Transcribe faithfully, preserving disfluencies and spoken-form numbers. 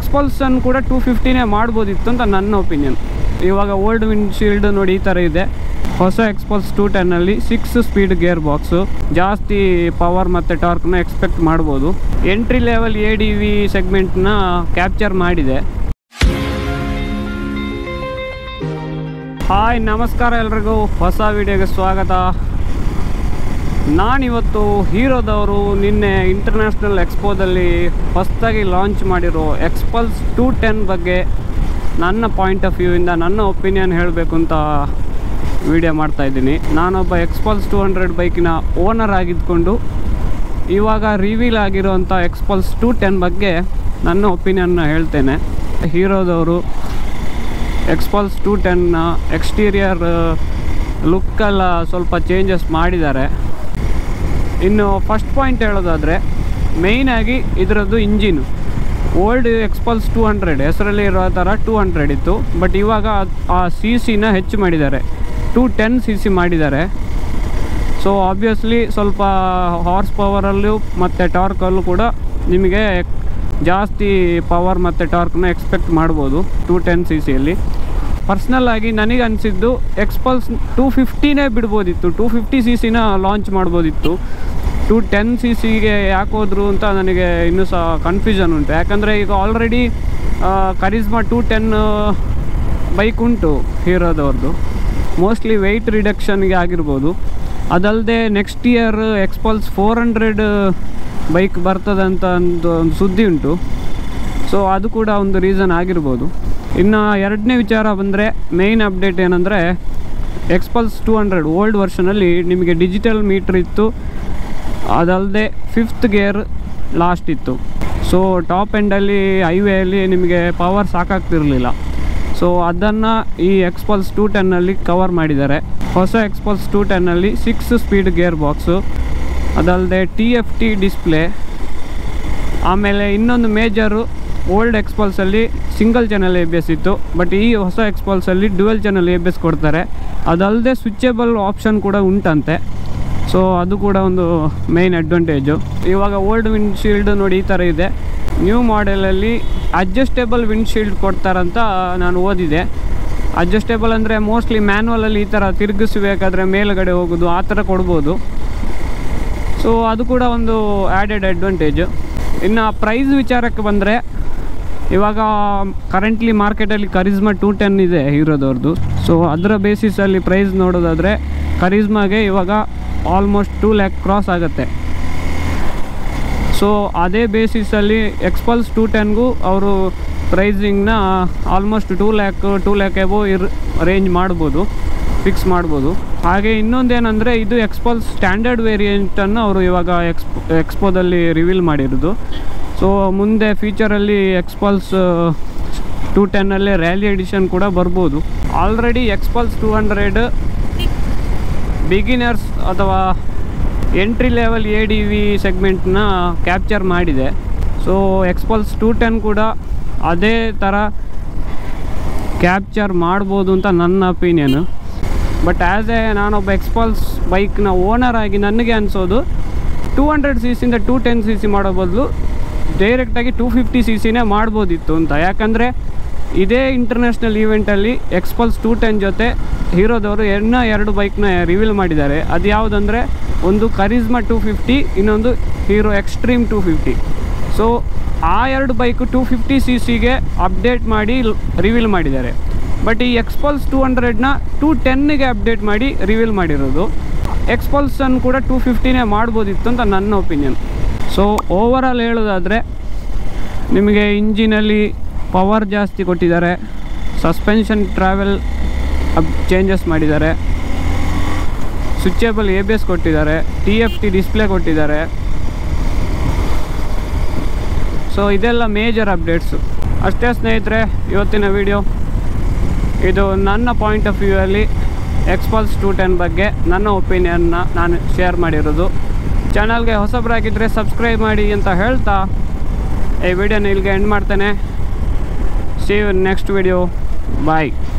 Xpulse ಕೂಡ two ಫಿಫ್ಟಿನೇ ಮಾಡ್ಬೋದಿತ್ತು ಅಂತ ನನ್ನ ಒಪಿನಿಯನ್. ಇವಾಗ ಓಲ್ಡ್ ವಿಂಡ್ಶೀಲ್ಡ್ ನೋಡಿ ಈ ಥರ ಇದೆ, ಹೊಸ Xpulse two ten six speed gear box, ಜಾಸ್ತಿ ಪವರ್ ಮತ್ತು ಟಾರ್ಕ್ನ ಎಕ್ಸ್ಪೆಕ್ಟ್ ಮಾಡ್ಬೋದು. Entry level A D V ಸೆಗ್ಮೆಂಟ್ನ ಕ್ಯಾಪ್ಚರ್ ಮಾಡಿದೆ. ಹಾಯ್, ನಮಸ್ಕಾರ ಎಲ್ರಿಗೂ, ಹೊಸ ವಿಡಿಯೋಗೆ ಸ್ವಾಗತ. ನಾನಿವತ್ತು ಹೀರೋದವರು ನಿನ್ನೆ ಇಂಟರ್ನ್ಯಾಷನಲ್ ಎಕ್ಸ್ಪೋದಲ್ಲಿ ಹೊಸದಾಗಿ ಲಾಂಚ್ ಮಾಡಿರೋ Xpulse ಟೂ ಟೆನ್ ಬಗ್ಗೆ ನನ್ನ ಪಾಯಿಂಟ್ ಆಫ್ ವ್ಯೂವಿಂದ ನನ್ನ ಒಪಿನಿಯನ್ ಹೇಳಬೇಕು ಅಂತ ವಿಡಿಯೋ ಮಾಡ್ತಾಯಿದ್ದೀನಿ. ನಾನೊಬ್ಬ Xpulse ಟೂ ಹಂಡ್ರೆಡ್ ಬೈಕಿನ ಓನರ್ ಆಗಿದ್ದುಕೊಂಡು ಇವಾಗ ರಿವೀಲ್ ಆಗಿರೋಂಥ Xpulse ಟೂ ಟೆನ್ ಬಗ್ಗೆ ನನ್ನ ಒಪಿನಿಯನ್ನ ಹೇಳ್ತೇನೆ. ಹೀರೋದವರು Xpulse ಟೂ ಟೆನ್ನ ಎಕ್ಸ್ಟೀರಿಯರ್ ಲುಕ್ಕೆಲ್ಲ ಸ್ವಲ್ಪ ಚೇಂಜಸ್ ಮಾಡಿದ್ದಾರೆ. ಇನ್ನು ಫಸ್ಟ್ ಪಾಯಿಂಟ್ ಹೇಳೋದಾದರೆ ಮೇಯ್ನಾಗಿ ಇದರದ್ದು engine. Old Xpulse two hundred ಹೆಸರಲ್ಲಿ ಇರೋ ಥರ ಟೂ ಹಂಡ್ರೆಡ್ ಇತ್ತು, ಬಟ್ ಇವಾಗ ಆ ಸಿ ಸಿನ ಹೆಚ್ಚು ಮಾಡಿದ್ದಾರೆ, ಟೂ ಟೆನ್ ಸಿ ಸಿ ಮಾಡಿದ್ದಾರೆ. ಸೊ ಆಬ್ವಿಯಸ್ಲಿ ಸ್ವಲ್ಪ ಹಾರ್ಸ್ ಪವರಲ್ಲೂ ಮತ್ತು ಟಾರ್ಕಲ್ಲೂ ಕೂಡ ನಿಮಗೆ ಜಾಸ್ತಿ ಪವರ್ ಮತ್ತು ಟಾರ್ಕ್ನ ಎಕ್ಸ್ಪೆಕ್ಟ್ ಮಾಡ್ಬೋದು ಟೂ ಟೆನ್ ಸಿ ಸಿಯಲ್ಲಿ. ಪರ್ಸ್ನಲ್ಲಾಗಿ ನನಗೆ ಅನಿಸಿದ್ದು Xpulse ಟೂ ಫಿಫ್ಟಿನೇ ಬಿಡ್ಬೋದಿತ್ತು, ಟೂ ಫಿಫ್ಟಿ ಸಿ ಸಿನ ಲಾಂಚ್ ಮಾಡ್ಬೋದಿತ್ತು. ಟೂ ಟೆನ್ ಸಿ ಸಿಗೆ ಯಾಕೆ ಹೋದ್ರು ಅಂತ ನನಗೆ ಇನ್ನೂ ಸಹ ಕನ್ಫ್ಯೂಷನ್ ಉಂಟು. ಯಾಕಂದರೆ ಈಗ already Karizma two ten bike ಉಂಟು ಹೀರೋದವ್ರದ್ದು, ಮೋಸ್ಟ್ಲಿ ವೆಯ್ಟ್ ರಿಡಕ್ಷನ್ಗೆ ಆಗಿರ್ಬೋದು. ಅದಲ್ಲದೆ next year Xpulse four hundred bike ಬರ್ತದಂತ ಒಂದು ಒಂದು ಸುದ್ದಿ ಉಂಟು. ಸೊ ಅದು ಕೂಡ ಒಂದು ರೀಸನ್ ಆಗಿರ್ಬೋದು. ಇನ್ನು ಎರಡನೇ ವಿಚಾರ ಬಂದರೆ ಮೇಯ್ನ್ ಅಪ್ಡೇಟ್ ಏನಂದರೆ Xpulse ಟೂ ಹಂಡ್ರೆಡ್ ಓಲ್ಡ್ ವರ್ಷನಲ್ಲಿ ನಿಮಗೆ ಡಿಜಿಟಲ್ ಮೀಟ್ರ್ ಇತ್ತು, ಅದಲ್ಲದೆ ಫಿಫ್ತ್ ಗೇರ್ ಲಾಸ್ಟ್ ಇತ್ತು. ಸೊ ಟಾಪ್ ಎಂಡಲ್ಲಿ ಹೈವೇಯಲ್ಲಿ ನಿಮಗೆ ಪವರ್ ಸಾಕಾಗ್ತಿರಲಿಲ್ಲ. ಸೊ ಅದನ್ನು ಈ Xpulse ಟೂ ಟೆನ್ನಲ್ಲಿ ಕವರ್ ಮಾಡಿದ್ದಾರೆ. ಹೊಸ Xpulse ಟೂ ಟೆನ್ನಲ್ಲಿ ಸಿಕ್ಸ್ ಸ್ಪೀಡ್ ಗೇರ್ ಬಾಕ್ಸು, ಅದಲ್ಲದೆ ಟಿ ಎಫ್ ಟಿ ಡಿಸ್ಪ್ಲೇ. ಆಮೇಲೆ ಇನ್ನೊಂದು ಮೇಜರು, ಓಲ್ಡ್ Xpulseಲ್ಲಿ single channel A B S ಇತ್ತು, ಬಟ್ ಈ ಹೊಸ Xpulseಲ್ಲಿ dual channel A B S ಕೊಡ್ತಾರೆ. ಅದಲ್ಲದೆ ಸ್ವಿಚೇಬಲ್ ಆಪ್ಷನ್ ಕೂಡ ಉಂಟಂತೆ. ಸೊ ಅದು ಕೂಡ ಒಂದು ಮೇಯ್ನ್ ಅಡ್ವಾಂಟೇಜು. ಇವಾಗ ಓಲ್ಡ್ ವಿಂಡ್ಶೀಲ್ಡ್ ನೋಡಿ ಈ ಥರ ಇದೆ, ನ್ಯೂ ಮಾಡೆಲಲ್ಲಿ ಅಡ್ಜಸ್ಟೇಬಲ್ ವಿಂಡ್ಶೀಲ್ಡ್ ಕೊಡ್ತಾರಂತ ನಾನು ಓದಿದೆ. ಅಡ್ಜಸ್ಟೇಬಲ್ ಅಂದರೆ ಮೋಸ್ಟ್ಲಿ ಮ್ಯಾನ್ಯಲಲ್ಲಿ ಈ ಥರ ತಿರುಗಿಸಬೇಕಾದ್ರೆ ಮೇಲುಗಡೆ ಹೋಗೋದು, ಆ ಥರ ಕೊಡ್ಬೋದು. ಸೊ ಅದು ಕೂಡ ಒಂದು ಆ್ಯಡೆಡ್ ಅಡ್ವಾಂಟೇಜು. ಇನ್ನು ಪ್ರೈಸ್ ವಿಚಾರಕ್ಕೆ ಬಂದರೆ ಇವಾಗ ಕರೆಂಟ್ಲಿ ಮಾರ್ಕೆಟಲ್ಲಿ ಕರಿಜ್ಮಾ ಟೂ ಟೆನ್ ಇದೆ ಹೀರೋದವ್ರದ್ದು. ಸೊ ಅದರ ಬೇಸಿಸಲ್ಲಿ ಪ್ರೈಸ್ ನೋಡೋದಾದರೆ ಕರಿಜ್ಮಾಗೆ ಇವಾಗ ಆಲ್ಮೋಸ್ಟ್ ಟೂ ಲ್ಯಾಕ್ ಕ್ರಾಸ್ ಆಗುತ್ತೆ. ಸೊ ಅದೇ ಬೇಸಿಸಲ್ಲಿ Xpulse ಟೂ ಟೆನ್ಗೂ ಅವರು ಪ್ರೈಸಿಂಗ್ನ almost two lakh two lakh above ಇರ್ ರೇಂಜ್ ಮಾಡ್ಬೋದು, ಫಿಕ್ಸ್ ಮಾಡ್ಬೋದು. ಹಾಗೆ ಇನ್ನೊಂದೇನೆಂದರೆ ಇದು Xpulse ಸ್ಟ್ಯಾಂಡರ್ಡ್ ವೇರಿಯಂಟನ್ನು ಅವರು ಇವಾಗ ಎಕ್ಸ್ ಎಕ್ಸ್ಪೋದಲ್ಲಿ ರಿವೀಲ್ ಮಾಡಿರೋದು. ಸೊ ಮುಂದೆ ಫ್ಯೂಚರಲ್ಲಿ Xpulse ಟೂ ಟೆನ್ನಲ್ಲೇ ರ್ಯಾಲಿ ಎಡಿಷನ್ ಕೂಡ ಬರ್ಬೋದು. Already Xpulse two hundred beginners ಅಥವಾ entry level A D V ಸೆಗ್ಮೆಂಟ್ನ ಕ್ಯಾಪ್ಚರ್ ಮಾಡಿದೆ. ಸೊ Xpulse ಟೂ ಟೆನ್ ಕೂಡ ಅದೇ ಥರ ಕ್ಯಾಪ್ಚರ್ ಮಾಡ್ಬೋದು ಅಂತ ನನ್ನ ಒಪಿನಿಯನು. ಬಟ್ ಆ್ಯಸ್ ಎ ನಾನೊಬ್ಬ Xpulse ಬೈಕ್ನ ಓನರ್ ಆಗಿ ನನಗೆ ಅನಿಸೋದು ಟೂ ಹಂಡ್ರೆಡ್ ಸಿ ಸಿಯಿಂದ ಟೂ ಟೆನ್ ಸಿ ಸಿ ಮಾಡೋ ಬದಲು ಡೈರೆಕ್ಟಾಗಿ ಟೂ ಫಿಫ್ಟಿ ಸಿ ಸಿನೇ ಮಾಡ್ಬೋದಿತ್ತು ಅಂತ. ಯಾಕಂದರೆ ಇದೇ ಇಂಟರ್ನ್ಯಾಷನಲ್ ಈವೆಂಟಲ್ಲಿ Xpulse ಟೂ ಟೆನ್ ಜೊತೆ ಹೀರೋದವರು ಇನ್ನೂ ಎರಡು ಬೈಕ್ನ ರಿವೀಲ್ ಮಾಡಿದ್ದಾರೆ. ಅದು ಯಾವುದಂದರೆ ಒಂದು ಕರಿಜ್ಮಾ ಟೂ ಫಿಫ್ಟಿ, ಇನ್ನೊಂದು Hero extreme two fifty. So ಆ ಎರಡು ಬೈಕು ಟೂ ಫಿಫ್ಟಿ ಸಿ ಸಿಗೆ ಅಪ್ಡೇಟ್ ಮಾಡಿ ರಿವೀಲ್ ಮಾಡಿದ್ದಾರೆ. ಬಟ್ ಈ Xpulse ಟೂ ಹಂಡ್ರೆಡ್ನ ಟೂ ಟೆನ್ನಿಗೆ ಅಪ್ಡೇಟ್ ಮಾಡಿ ರಿವೀಲ್ ಮಾಡಿರೋದು. Xpulse ಕೂಡ ಟೂ ಫಿಫ್ಟಿನೇ ಮಾಡ್ಬೋದಿತ್ತು ಅಂತ ನನ್ನ ಒಪಿನಿಯನ್. ಸೊ ಓವರಾಲ್ ಹೇಳೋದಾದರೆ ನಿಮಗೆ ಇಂಜಿನಲ್ಲಿ ಪವರ್ ಜಾಸ್ತಿ ಕೊಟ್ಟಿದ್ದಾರೆ, ಸಸ್ಪೆನ್ಷನ್ ಟ್ರಾವೆಲ್ ಅಪ್ ಚೇಂಜಸ್ ಮಾಡಿದ್ದಾರೆ, ಸ್ವಿಚೇಬಲ್ ಎ ಬಿ ಎಸ್ ಕೊಟ್ಟಿದ್ದಾರೆ, ಟಿ ಎಫ್ ಟಿ ಡಿಸ್ಪ್ಲೇ ಕೊಟ್ಟಿದ್ದಾರೆ. ಸೊ ಇದೆಲ್ಲ ಮೇಜರ್ ಅಪ್ಡೇಟ್ಸು. ಅಷ್ಟೇ ಸ್ನೇಹಿತರೆ, ಇವತ್ತಿನ ವಿಡಿಯೋ ಇದು ನನ್ನ ಪಾಯಿಂಟ್ ಆಫ್ ವ್ಯೂ ಅಲ್ಲಿ Xpulse ಟೂ ಟೆನ್ ಬಗ್ಗೆ ನನ್ನ ಒಪಿನಿಯನ್ನ ನಾನು ಶೇರ್ ಮಾಡಿರೋದು. ಚಾನಲ್ಗೆ ಹೊಸಬ್ರಾಗಿದ್ದರೆ ಸಬ್ಸ್ಕ್ರೈಬ್ ಮಾಡಿ ಅಂತ ಹೇಳ್ತಾ ಈ ವಿಡಿಯೋನ ಇಲ್ಲಿಗೆ ಎಂಡ್ ಮಾಡ್ತೇನೆ. See you next video. Bye.